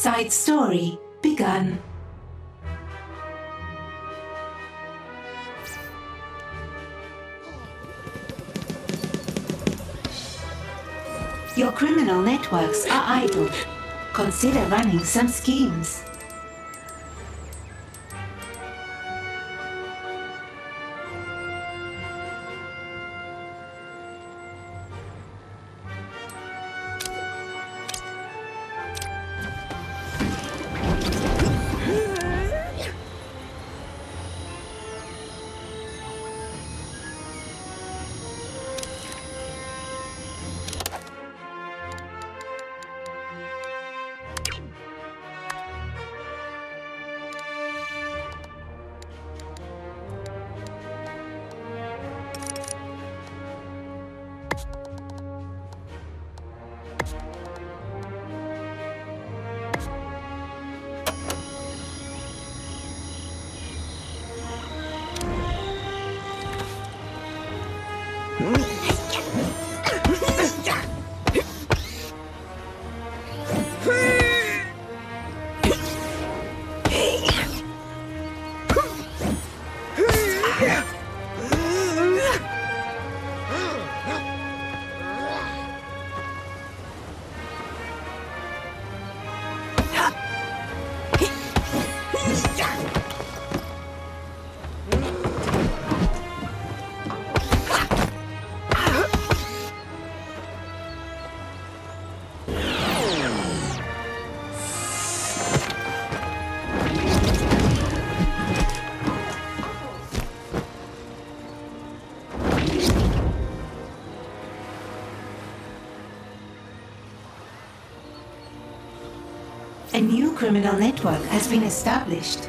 Side story begun. Your criminal networks are idle. Consider running some schemes. A new criminal network has been established.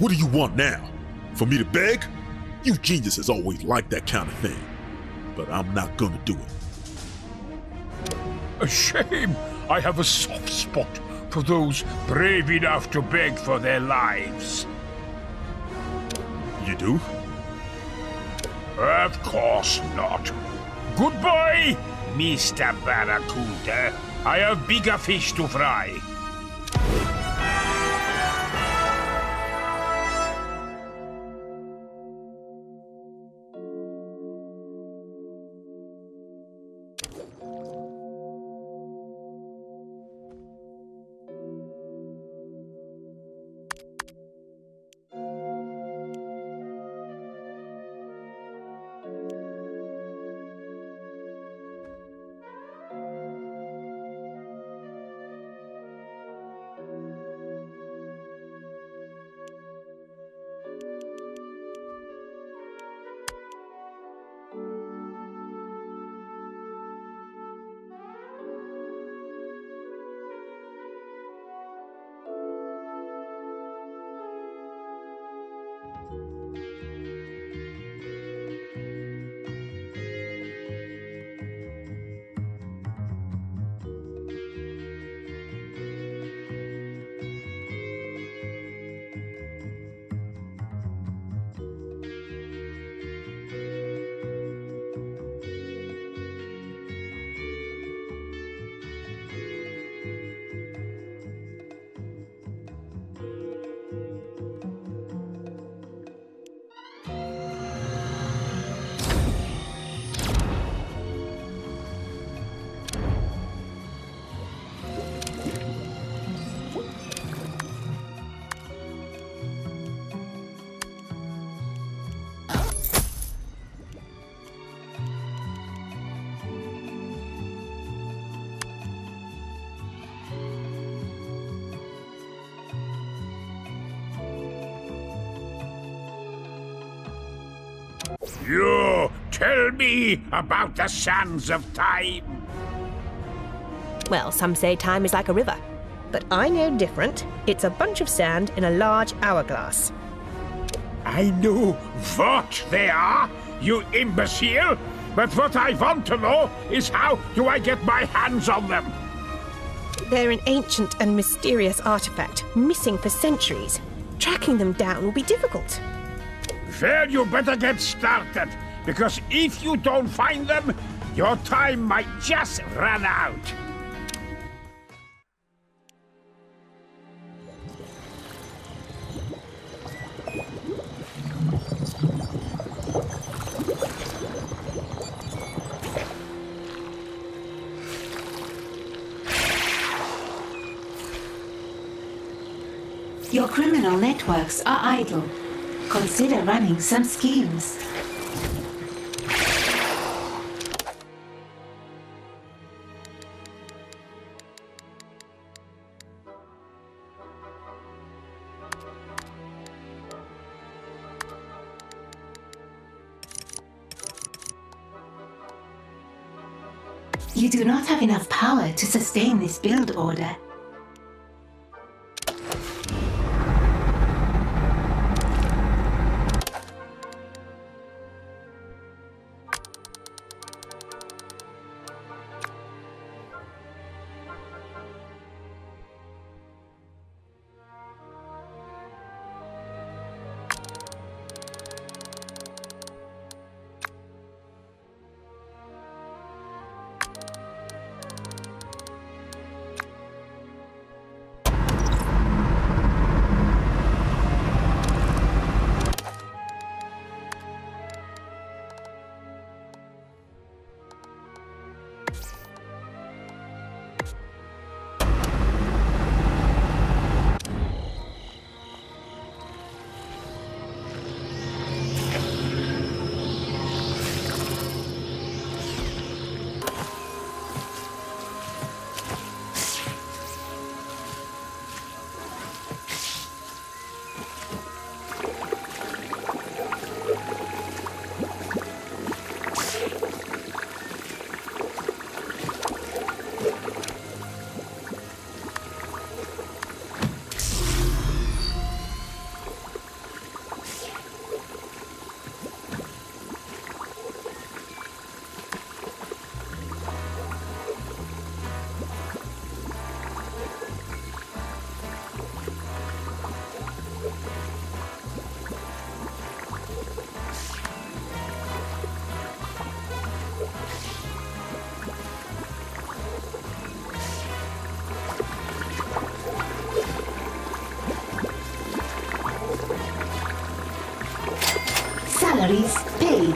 What do you want now? For me to beg? You geniuses always like that kind of thing. But I'm not gonna do it. A shame! I have a soft spot for those brave enough to beg for their lives. You do? Of course not. Goodbye, Mr. Baracuda. I have bigger fish to fry. You tell me about the sands of time. Well, some say time is like a river, but I know different. It's a bunch of sand in a large hourglass. I know what they are, you imbecile, but what I want to know is how do I get my hands on them? They're an ancient and mysterious artifact, missing for centuries. Tracking them down will be difficult. Well, you better get started, because if you don't find them, your time might just run out. Your criminal networks are idle. Consider running some schemes. You do not have enough power to sustain this build order. increase speed.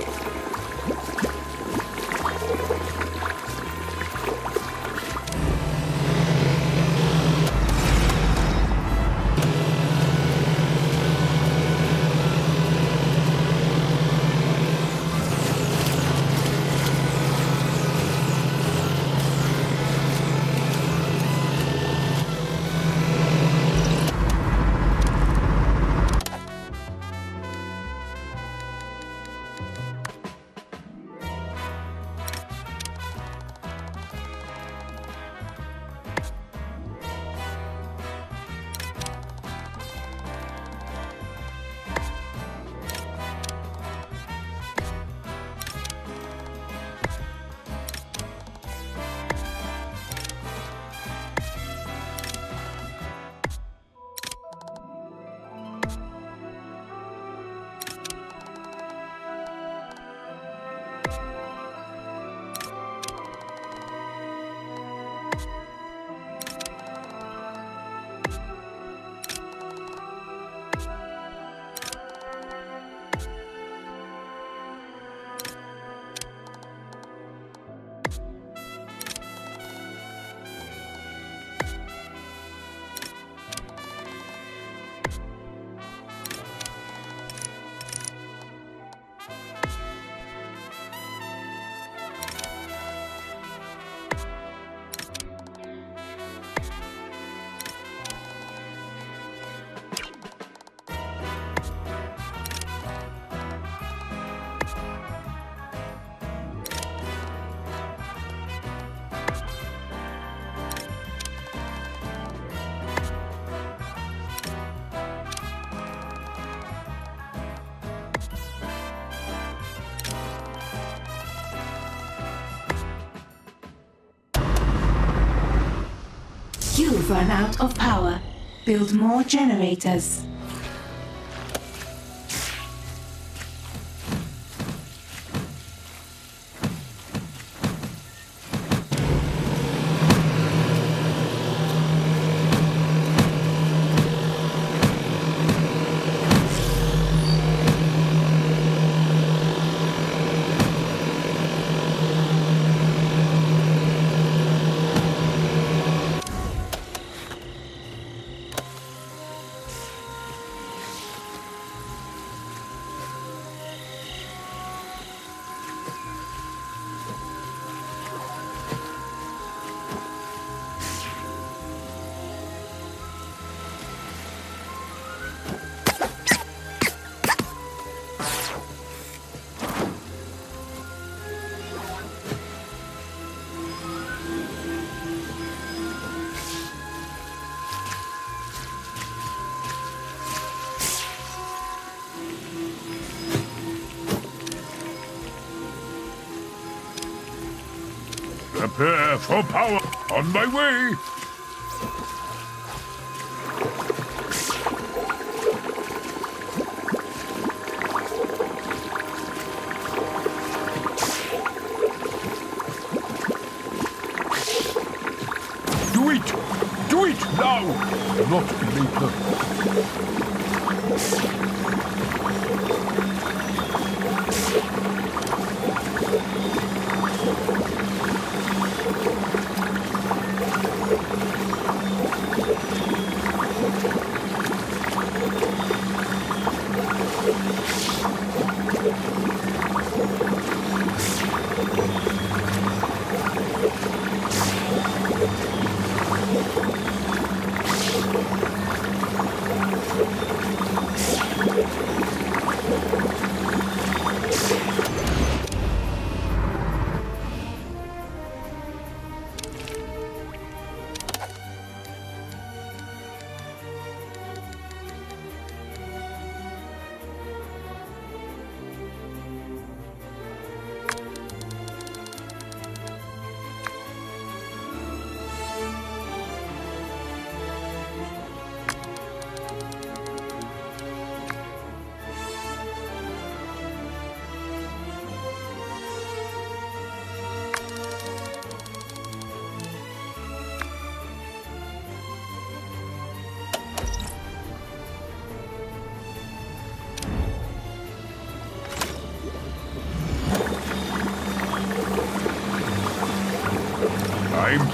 You've run out of power. Build more generators. Prepare for power. On my way. Do it! Do it now! Not later.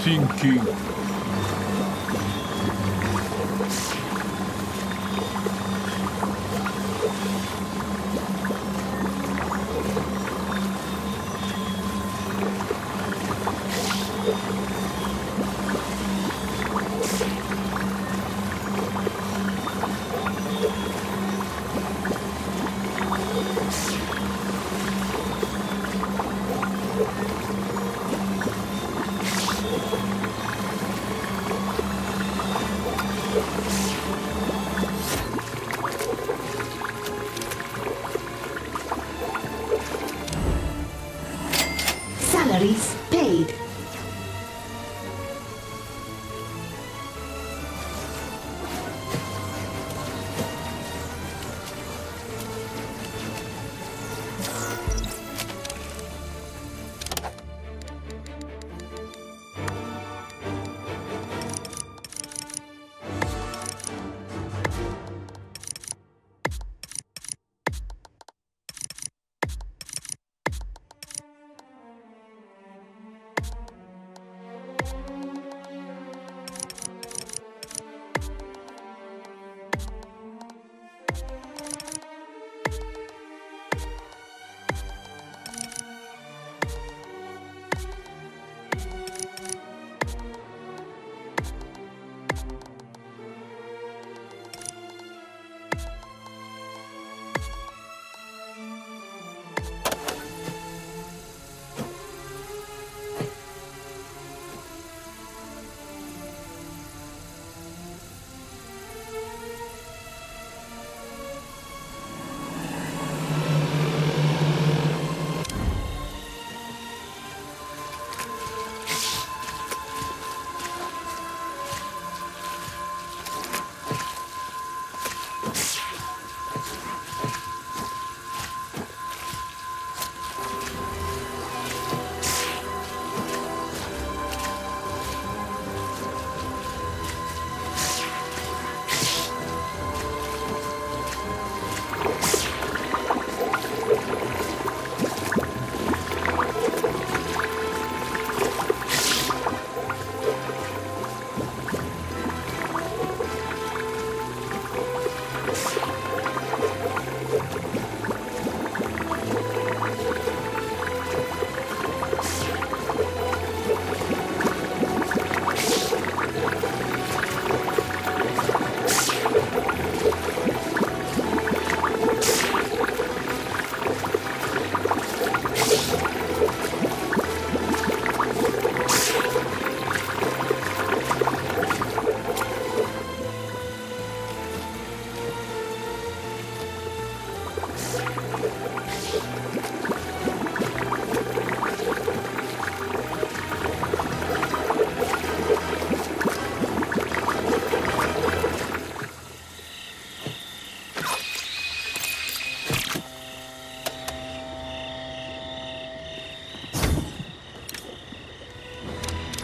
thinking. Salaries paid.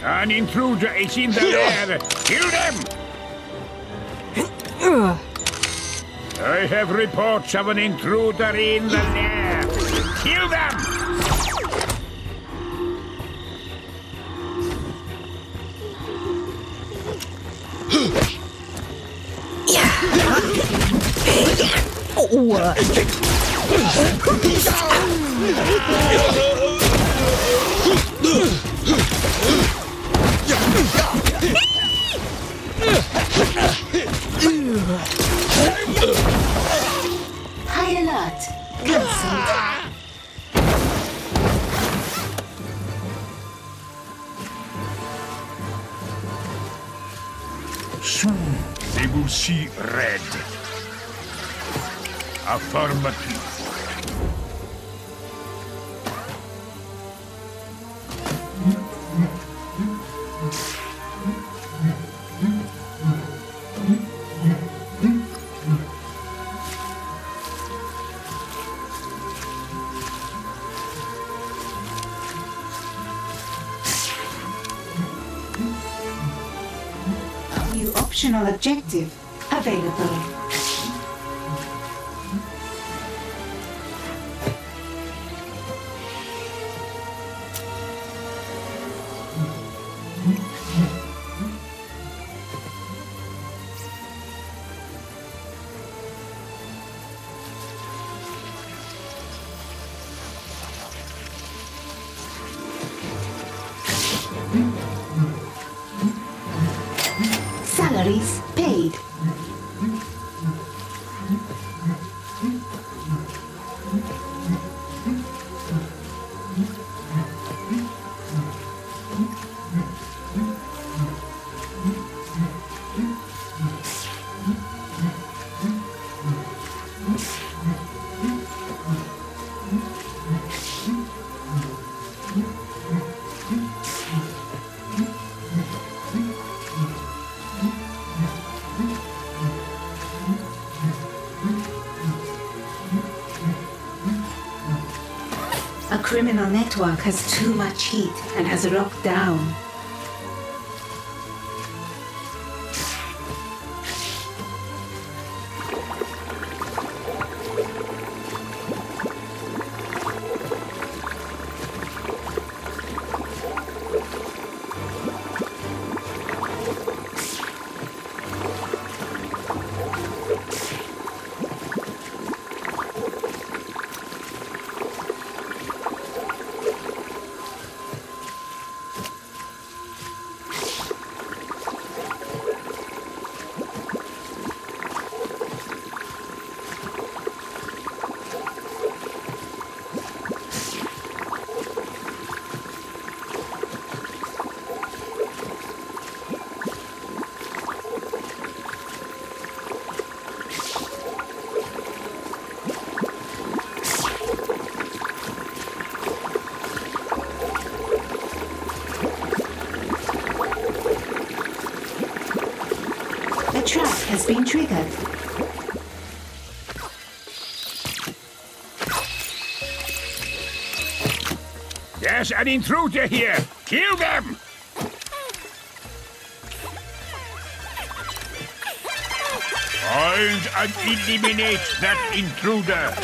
An intruder is in the lair! Kill them! I have reports of an intruder in the lair! Kill them! High alert. Cancelled. Soon they will see red. Affirmative. Optional objective available. price paid. A criminal network has too much heat and has locked down. The trap has been triggered. There's an intruder here! Kill them! Find and eliminate that intruder!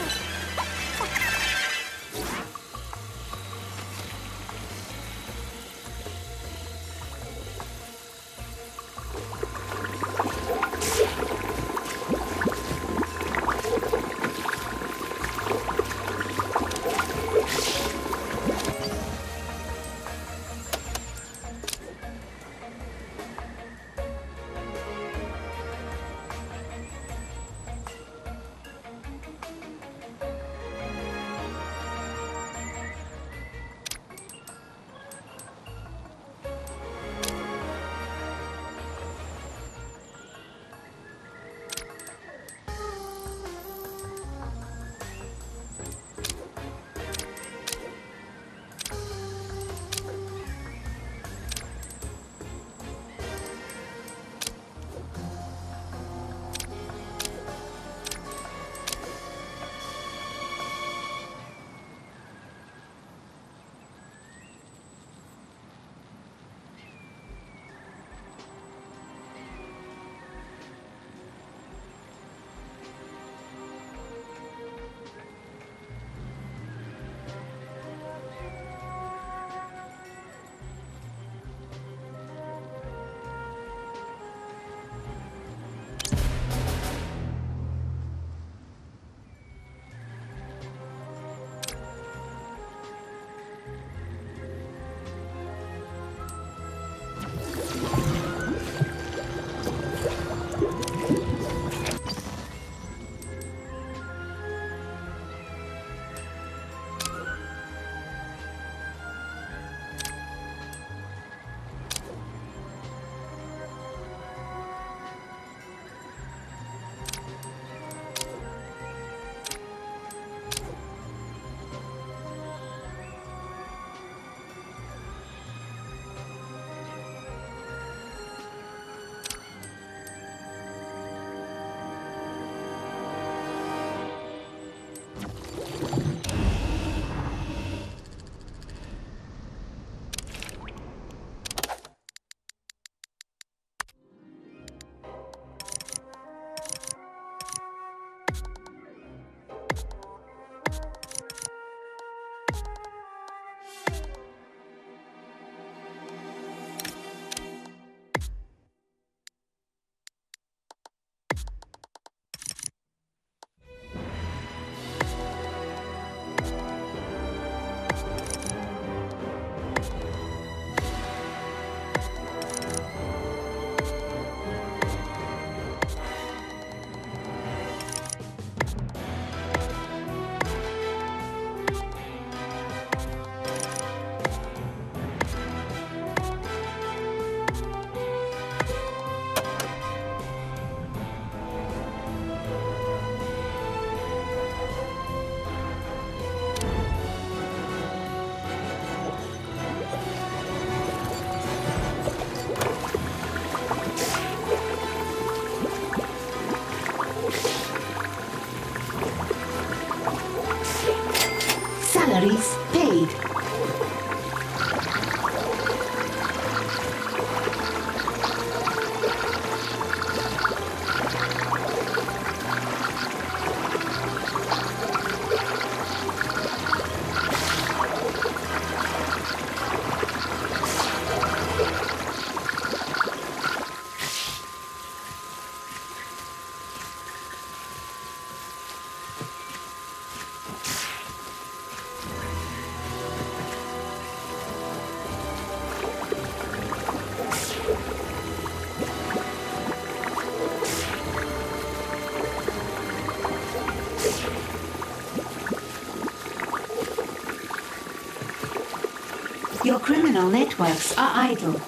criminal networks are idle.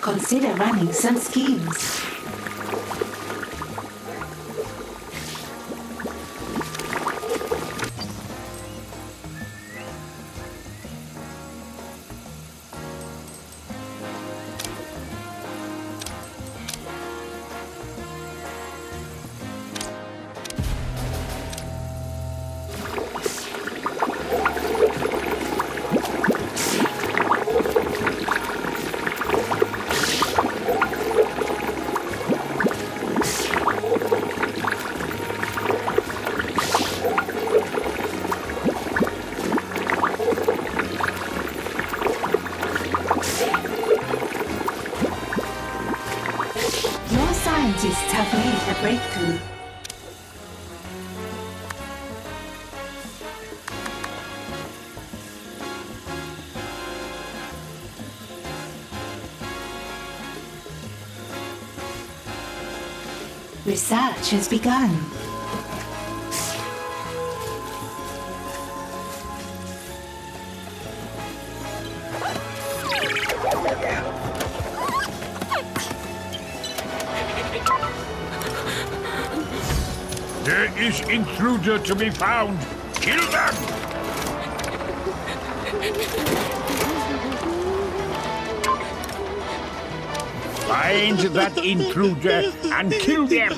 Consider running some schemes. Scientists have made a breakthrough. Research has begun. There is an intruder to be found. Kill them! Find that intruder and kill them!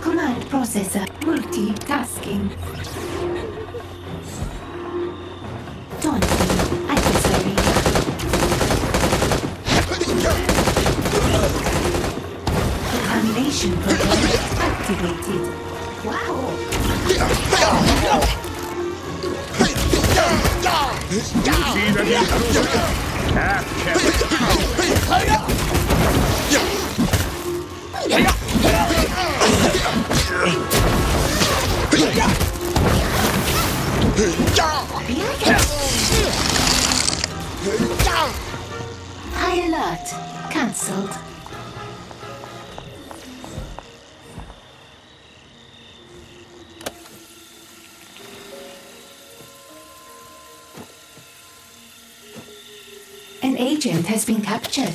Command processor multitasking. Activated. Wow! High alert. Cancelled. An agent has been captured.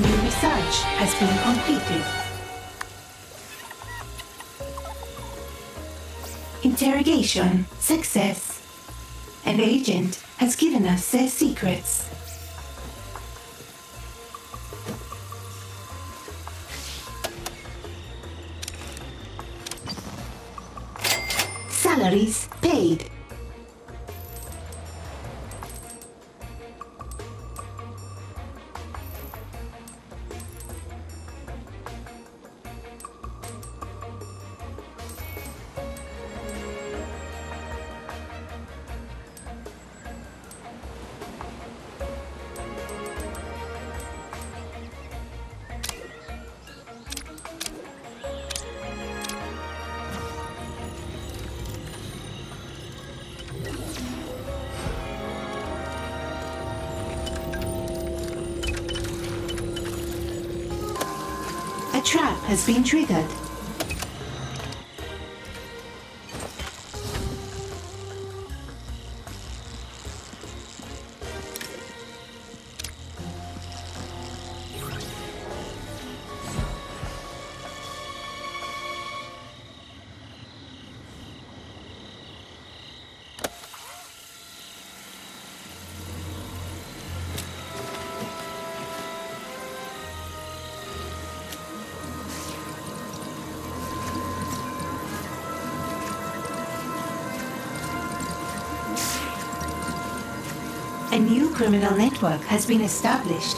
Research has been completed. Interrogation success. An agent has given us their secrets. Salaries paid. A trap has been triggered. A new criminal network has been established.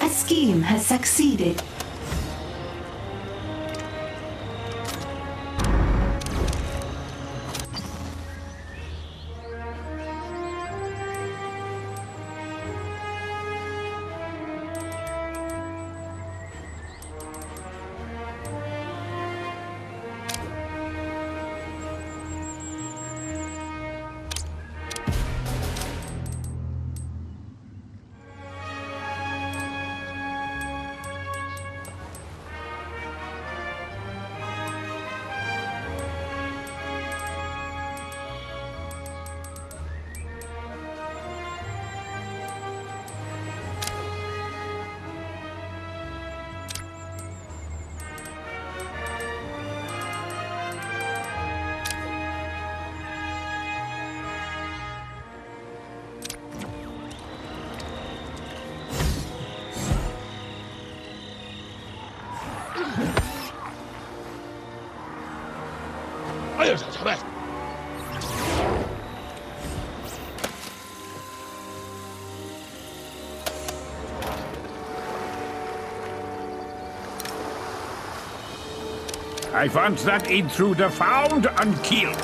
The scheme has succeeded. I want that intruder found and killed.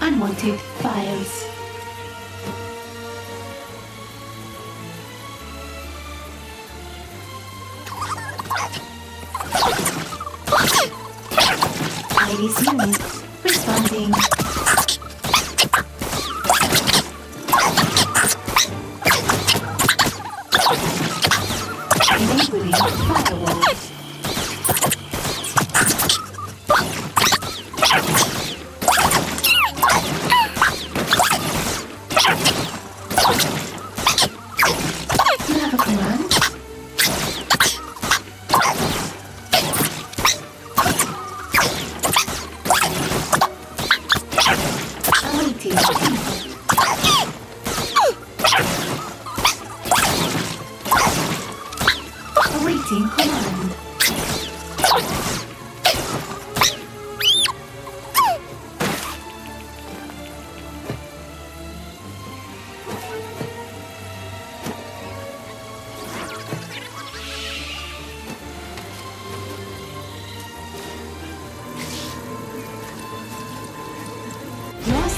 Unwanted files. Iris unit responding. Enabling firewalls.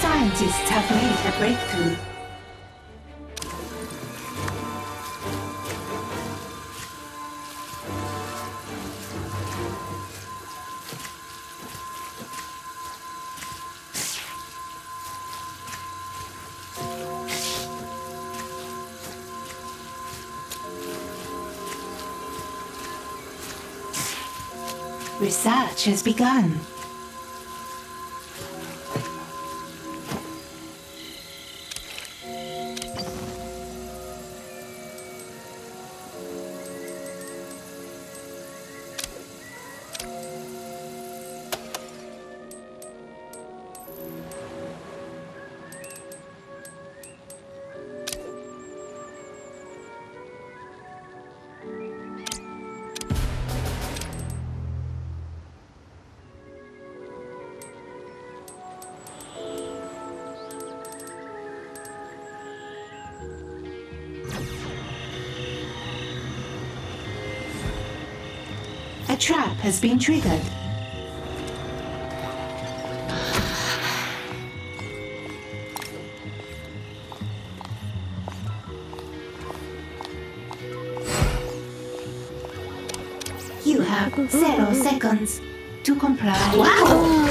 Scientists have made a breakthrough. Research has begun. A trap has been triggered. You have 0 seconds to comply. Wow!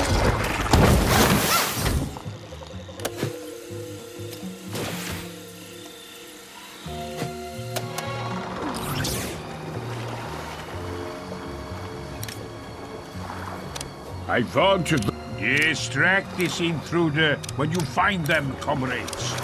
I want to distract this intruder when you find them, comrades.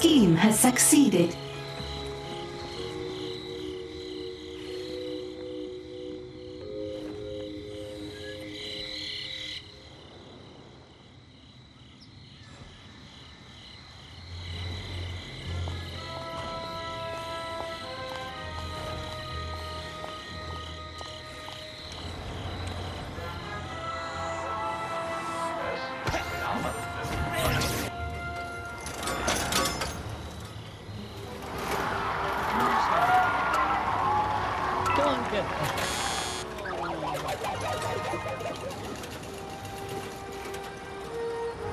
Scheme has succeeded.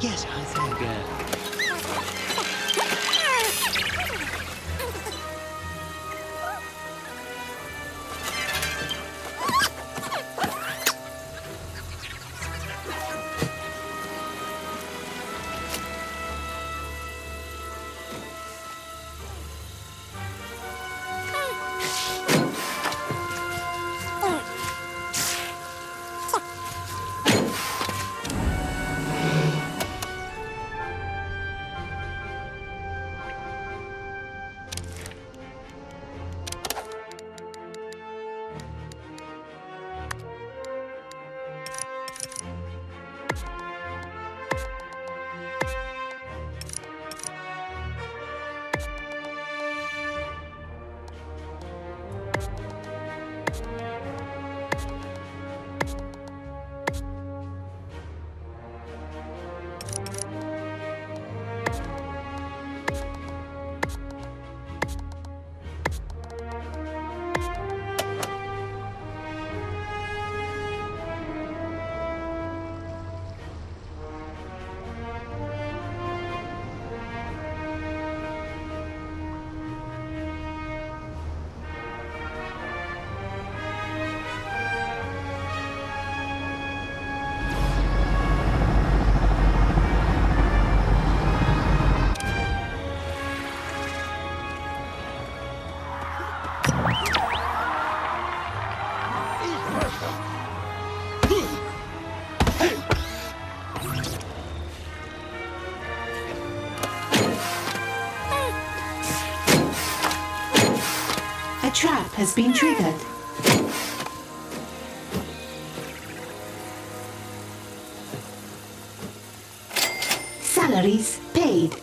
Yes, I think trap has been triggered. Salaries paid.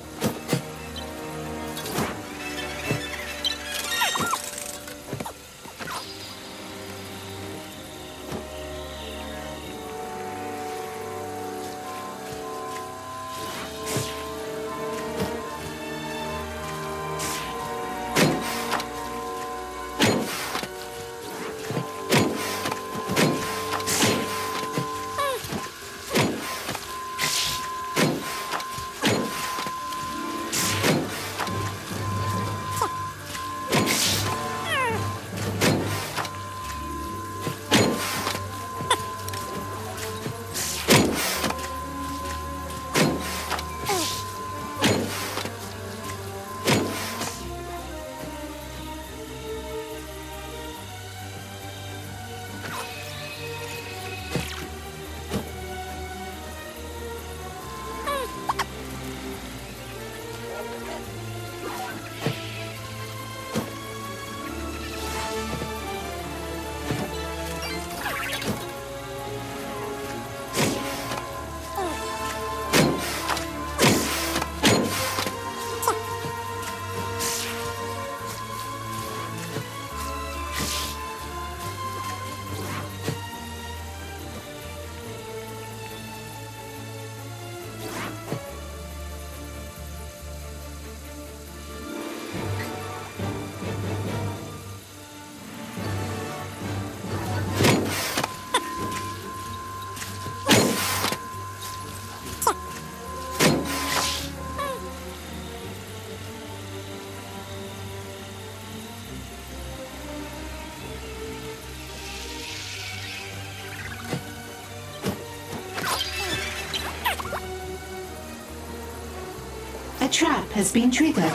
trap has been triggered.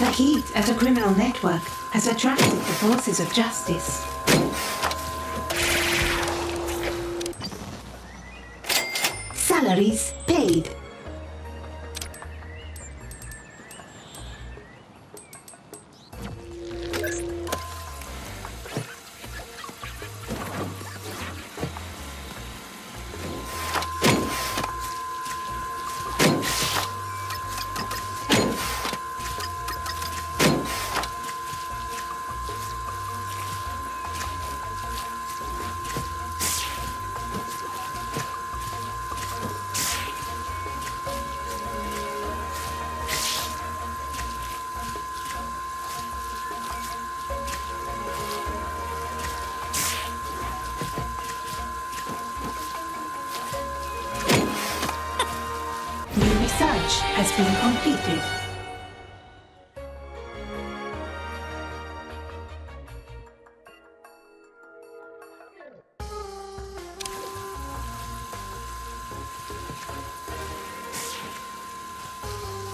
The heat at a criminal network has attracted the forces of justice. Salaries paid. Research has been completed.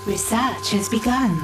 Research has begun.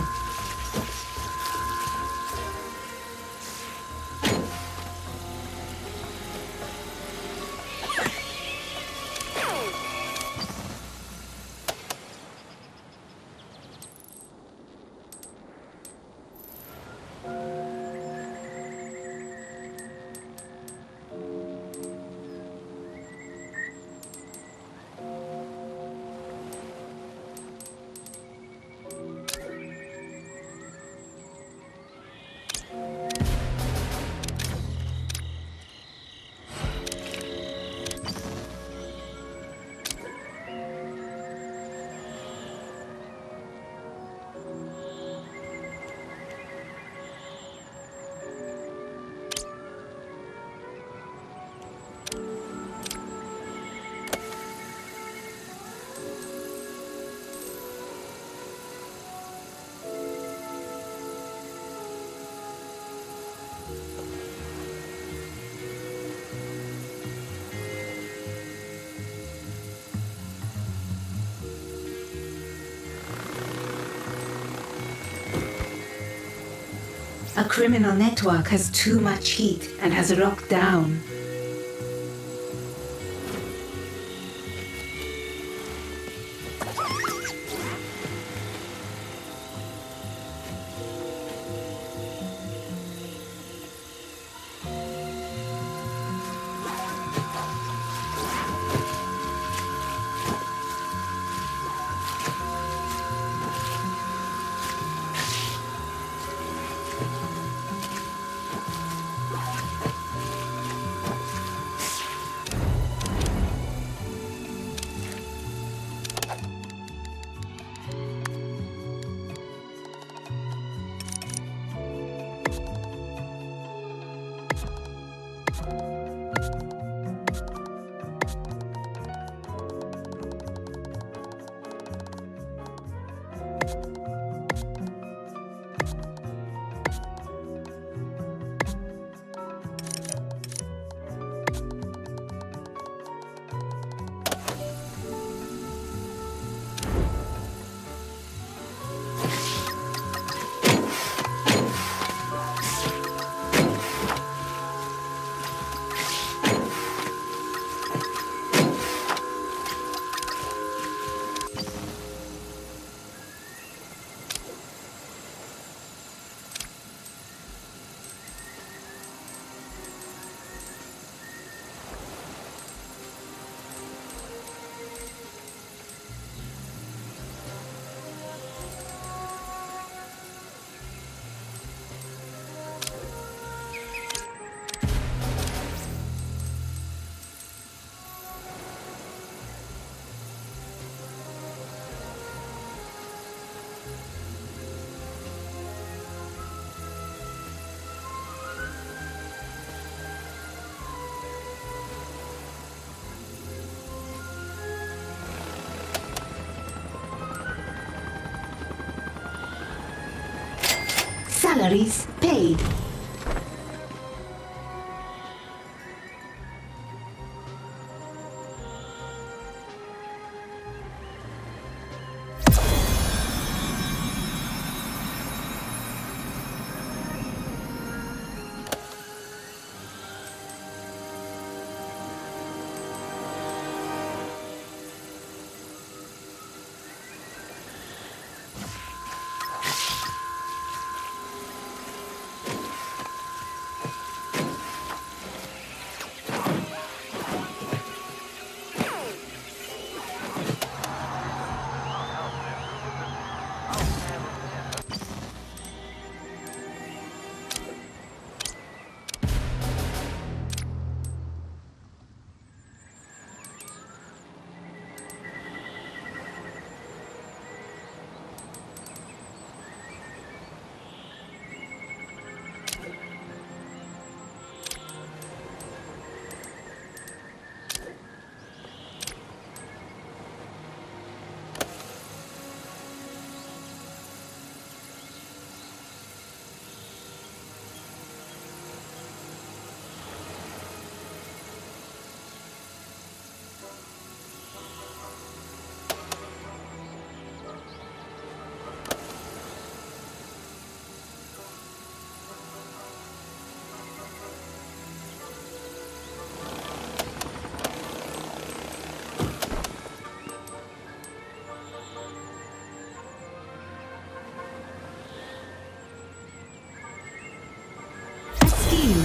A criminal network has too much heat and has locked down. salaries paid.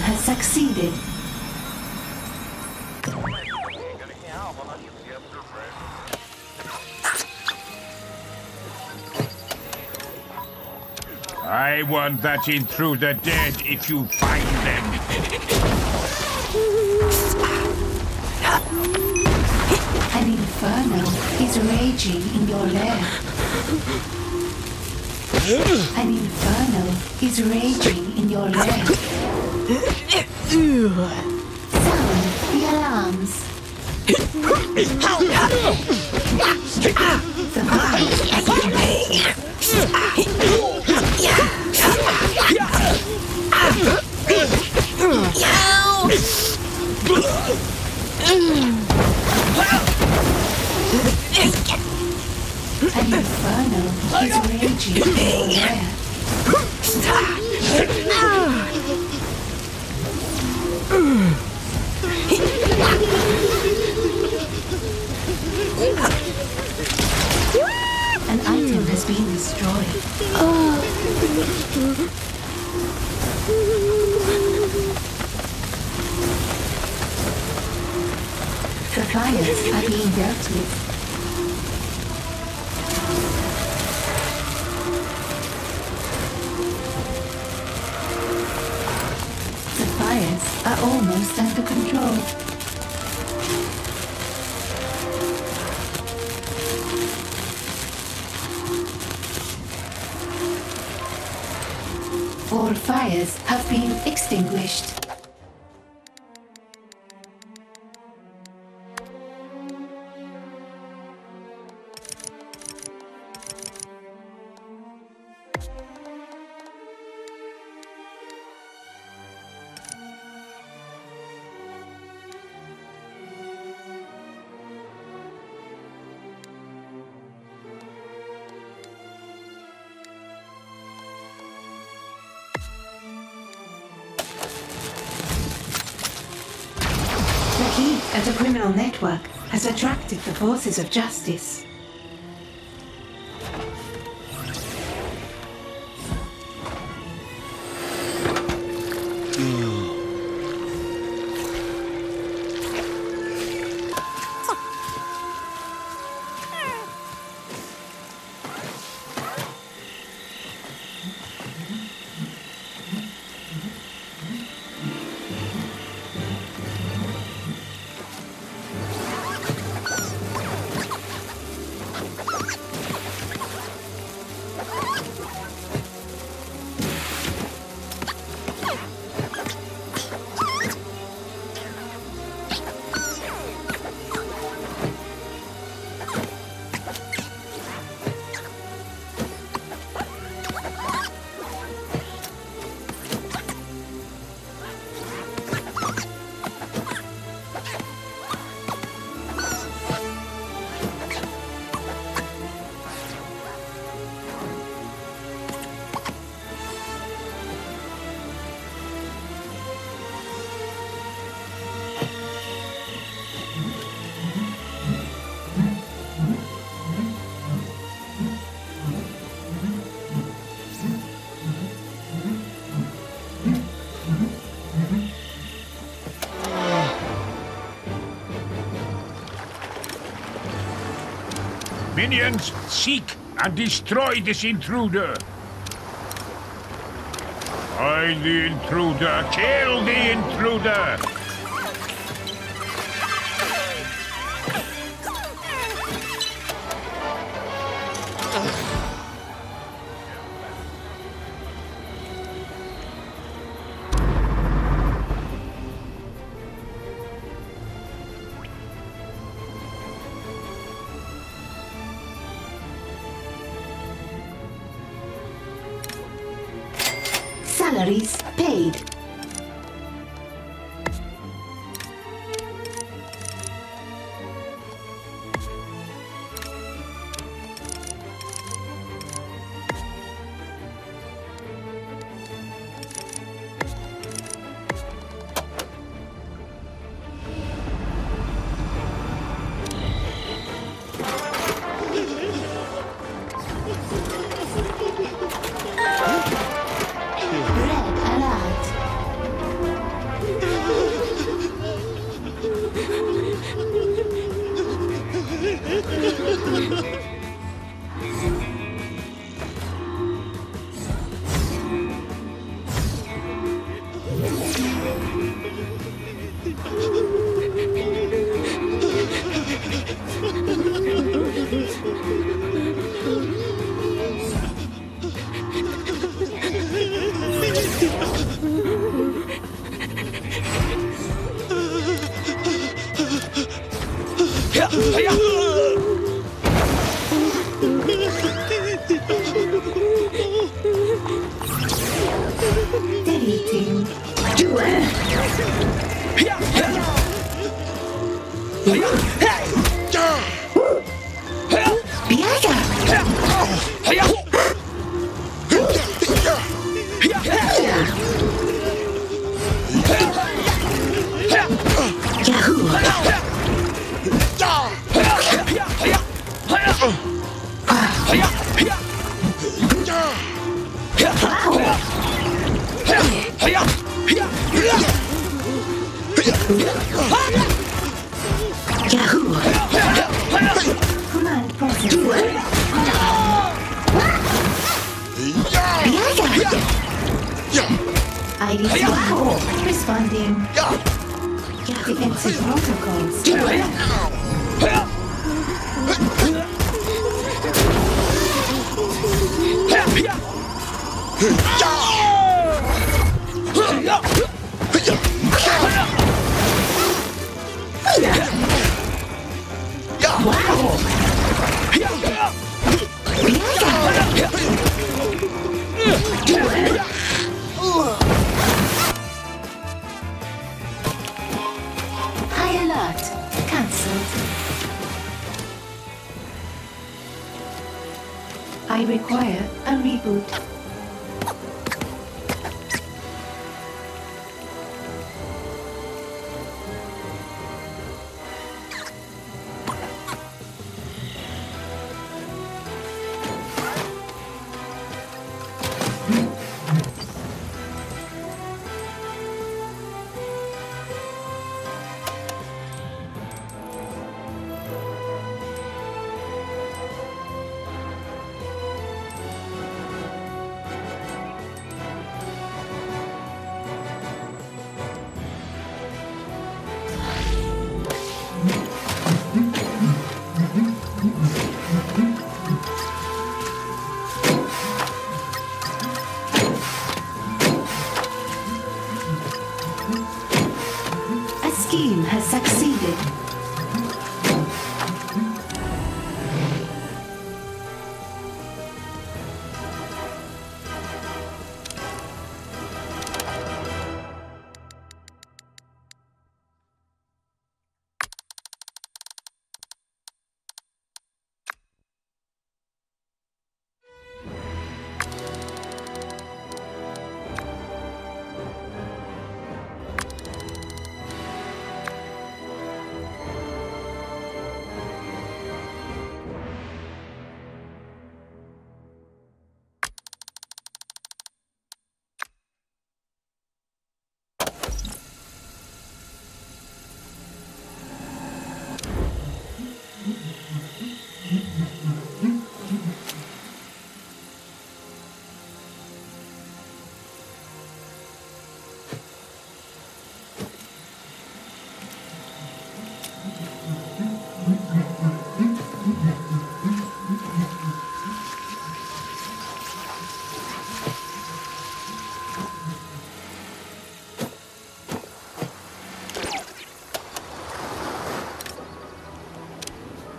Has succeeded. I want that intruder dead if you find them. An inferno is raging in your lair. An inferno is raging in your lair. Sound the alarms. The an inferno is raging. An item has been destroyed. The clients are being dealt with. Are almost under control. All fires have been extinguished. The criminal network has attracted the forces of justice. Minions, seek and destroy this intruder. Hide the intruder. Kill the intruder. Salaries paid.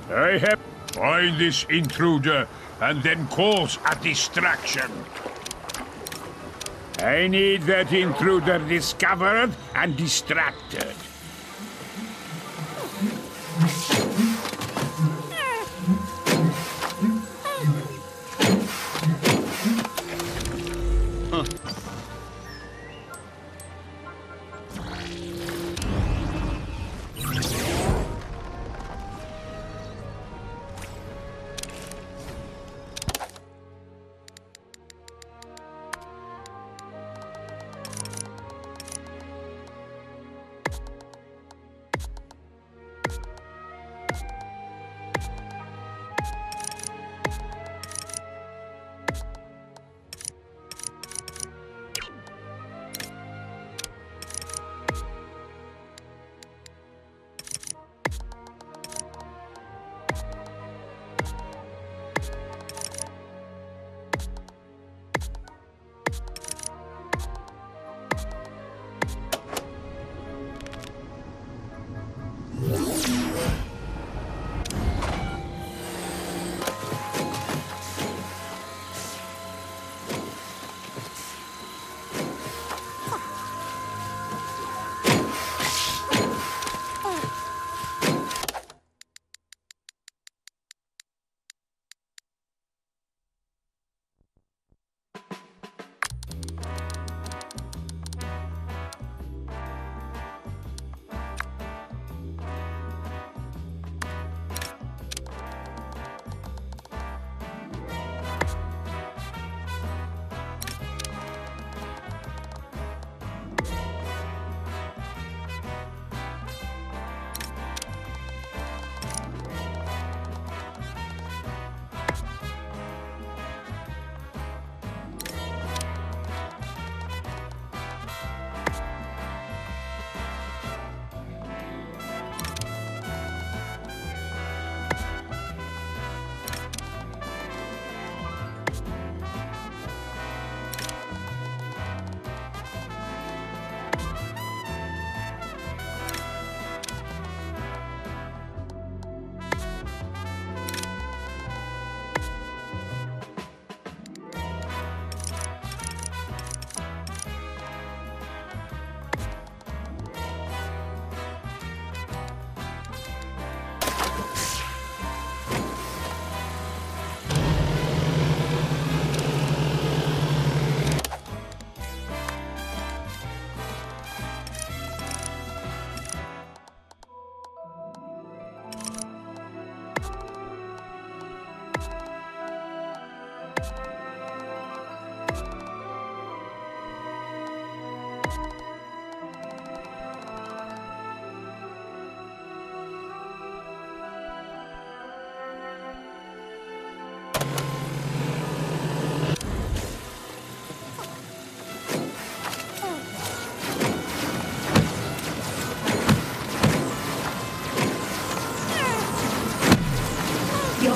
I have to find this intruder and then cause a distraction. I need that intruder discovered and distracted.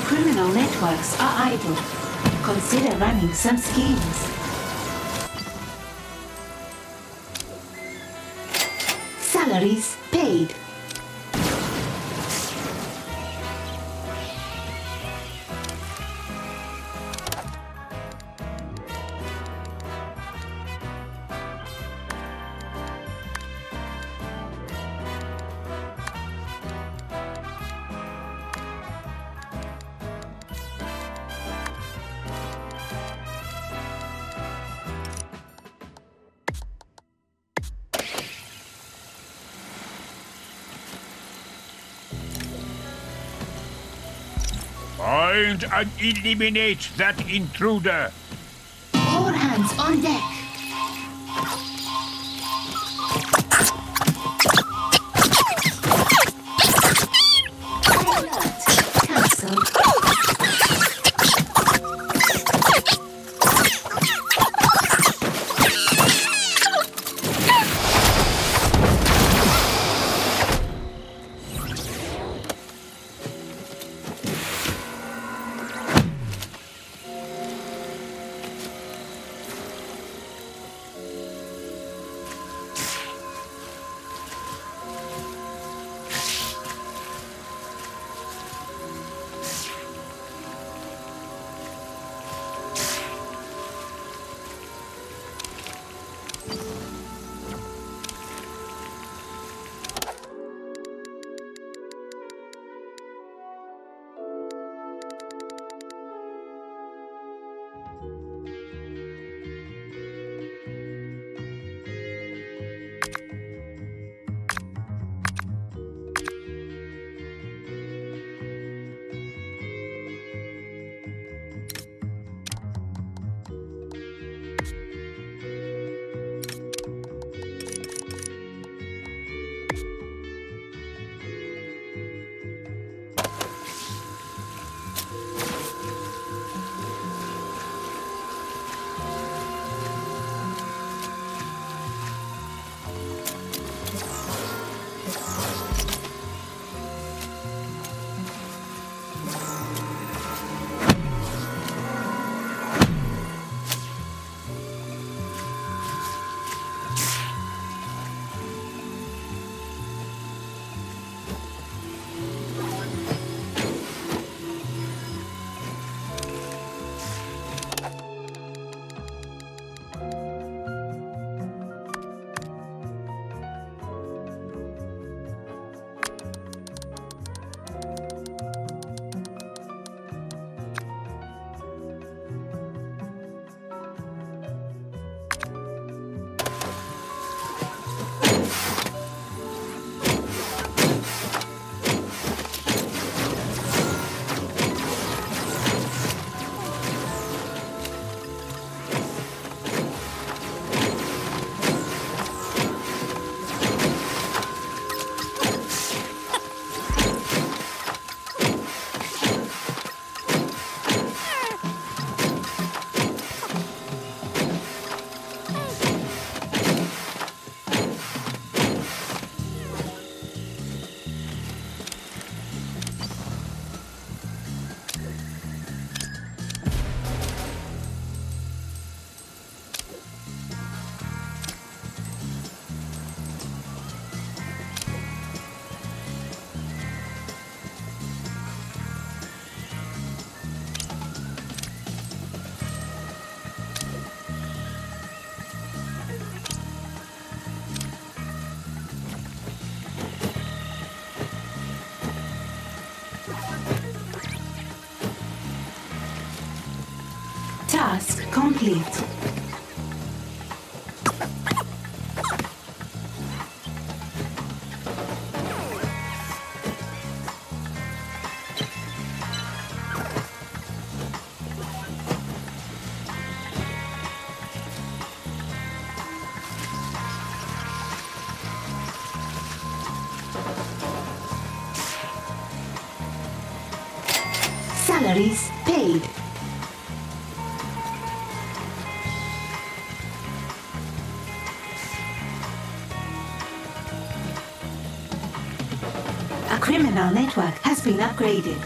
Criminal networks are idle. Consider running some schemes. Salaries paid. Find and eliminate that intruder. All hands on deck. complete. Salaries paid. A criminal network has been upgraded.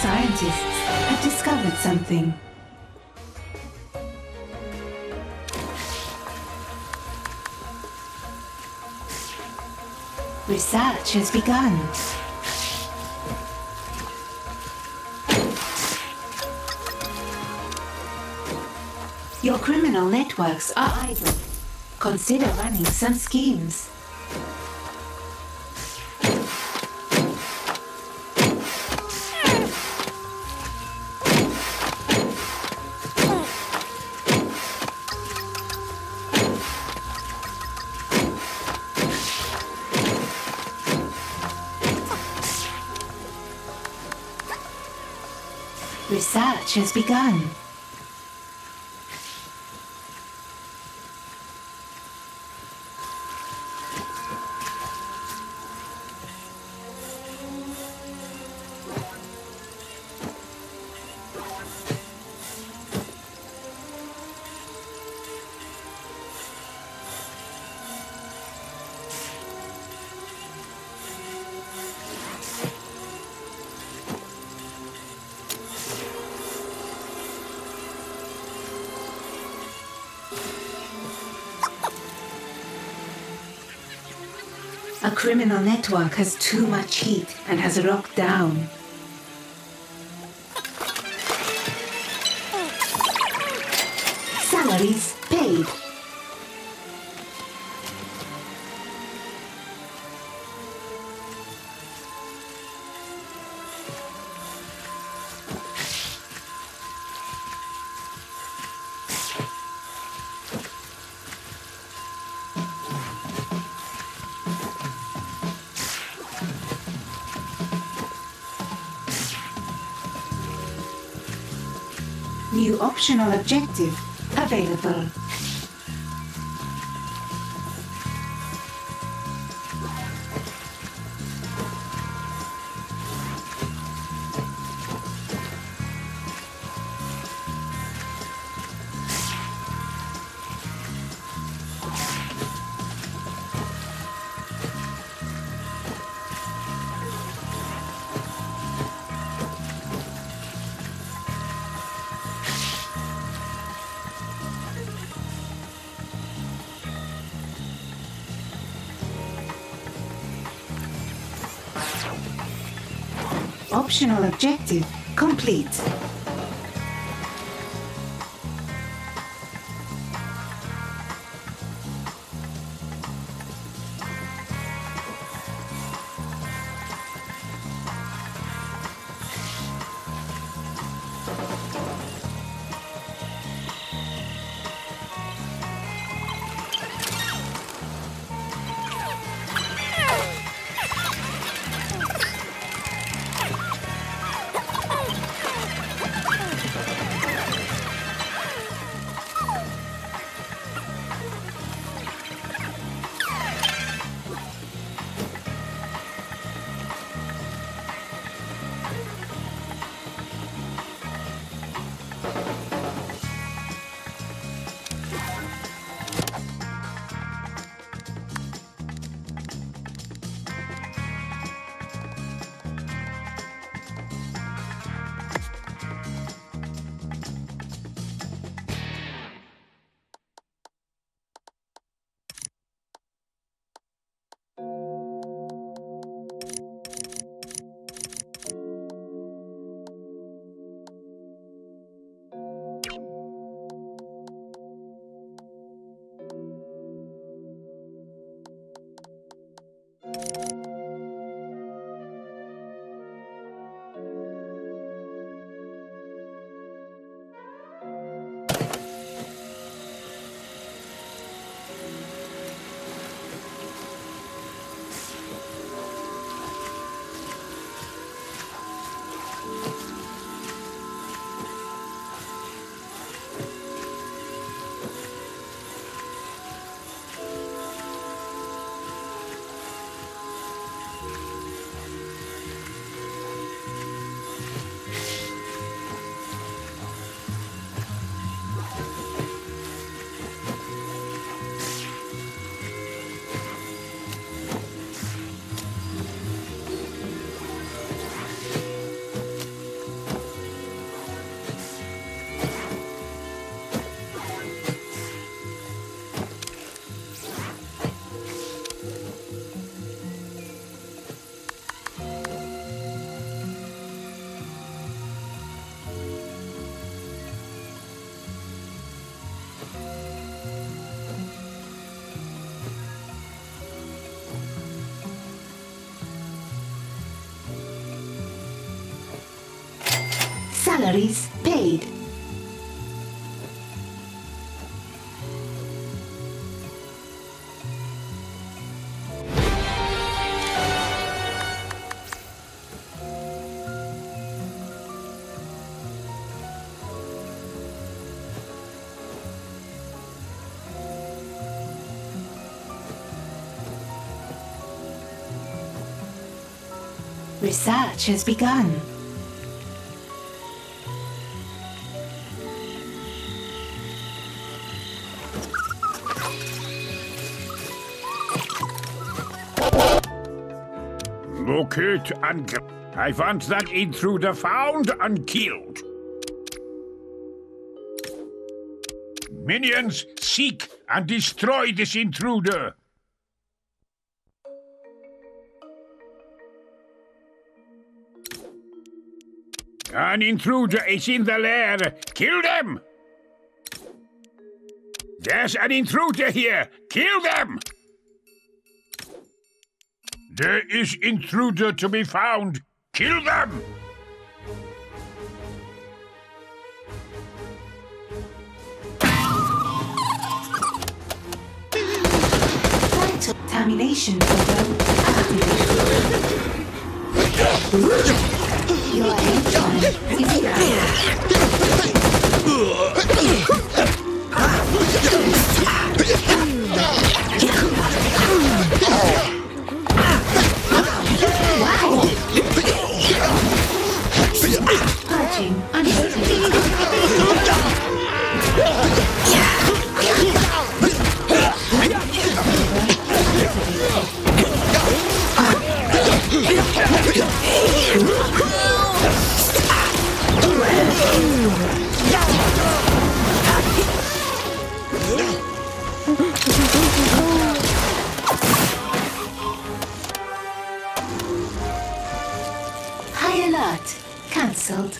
Scientists have discovered something. Research has begun. Your criminal networks are idle. Consider running some schemes. Research has begun. A criminal network has too much heat and has locked down. Salaries paid. New optional objective available. Optional objective complete. Salaries paid. Research has begun. Locate and I want that intruder found and killed. Minions, seek and destroy this intruder. An intruder is in the lair. Kill them! There's an intruder here. Kill them! There is intruder to be found. Kill them! Contamination program activated. Your headshot is down. Wow! Purging Cancelled.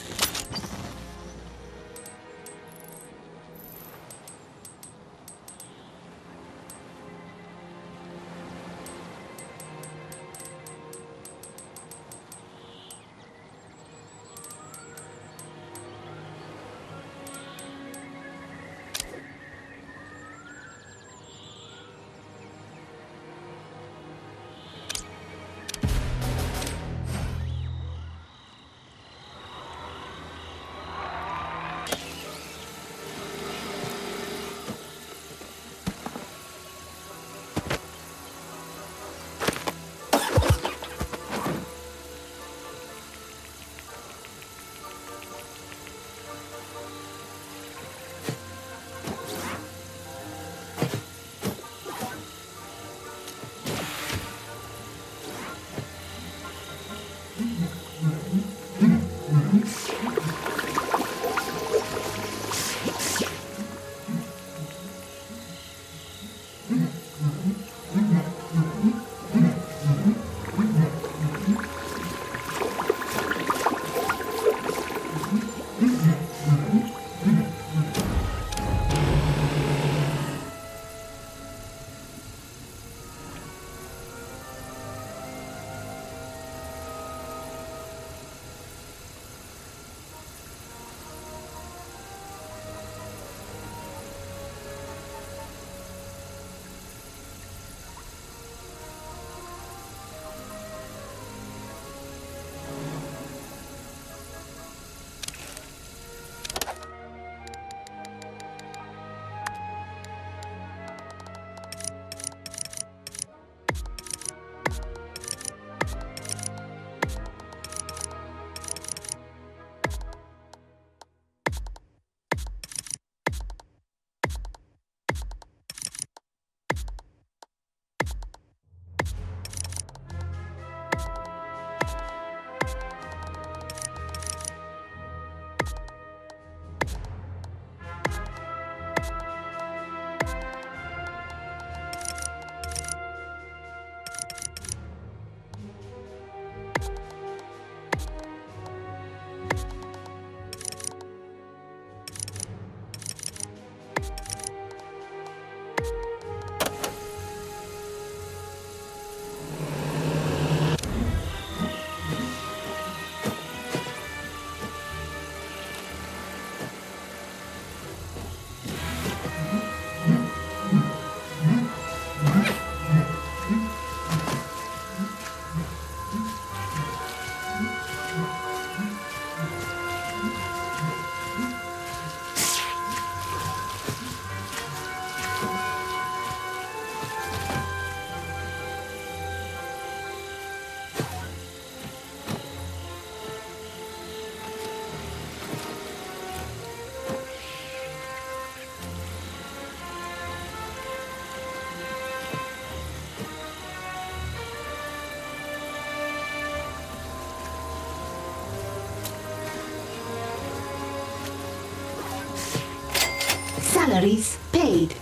Salaries paid.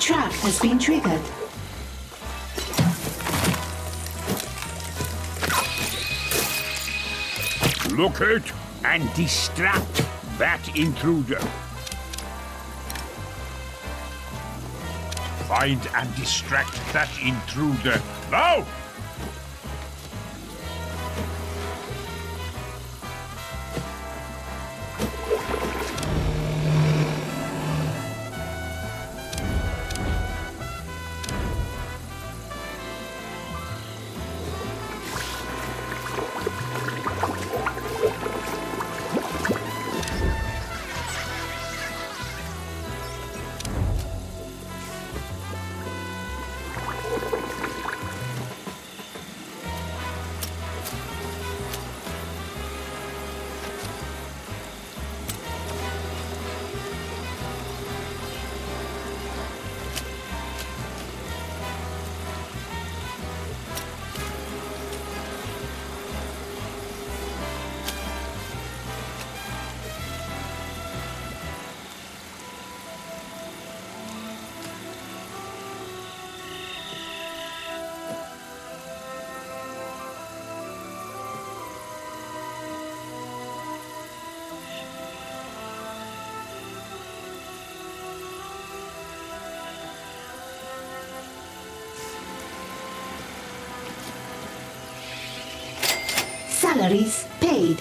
trap has been triggered. Look out and distract that intruder. Find and distract that intruder now! Salaries paid.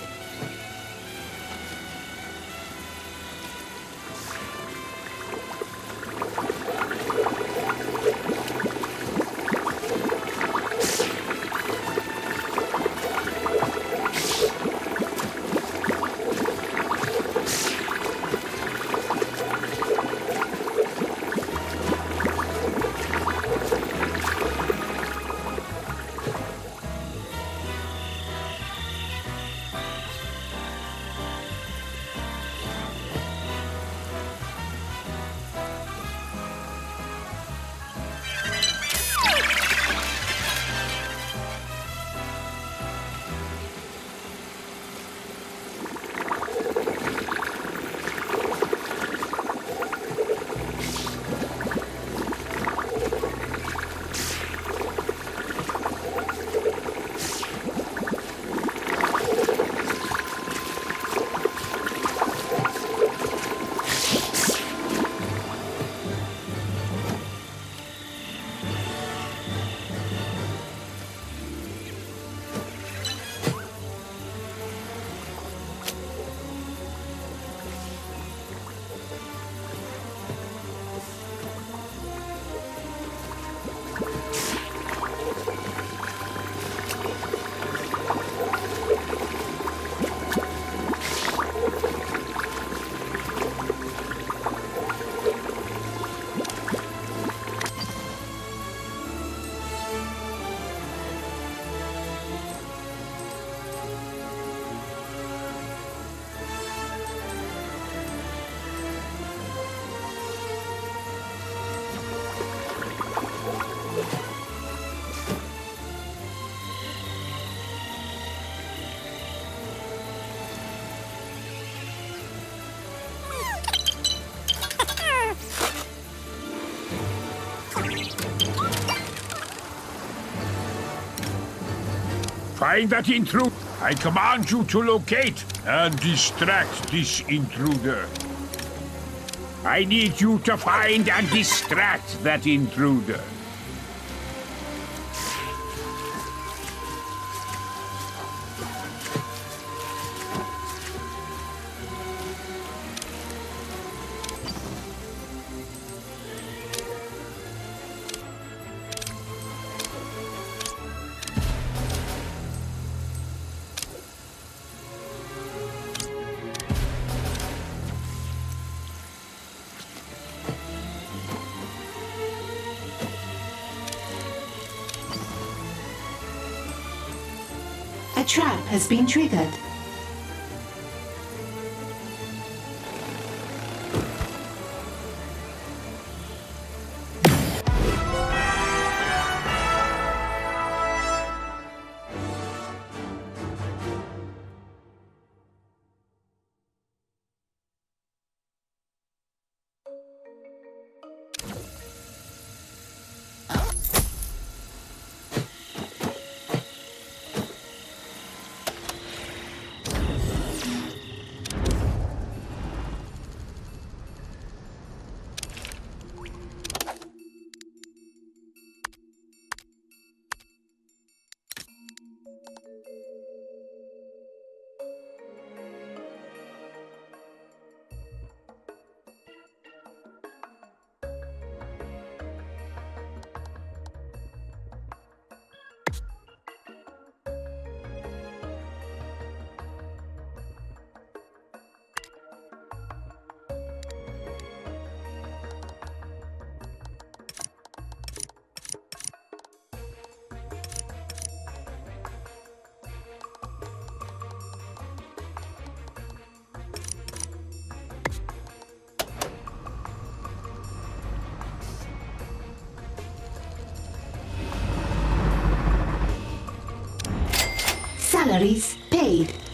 Find that intruder. I command you to locate and distract this intruder. I need you to find and distract that intruder. The trap has been triggered. salaries paid.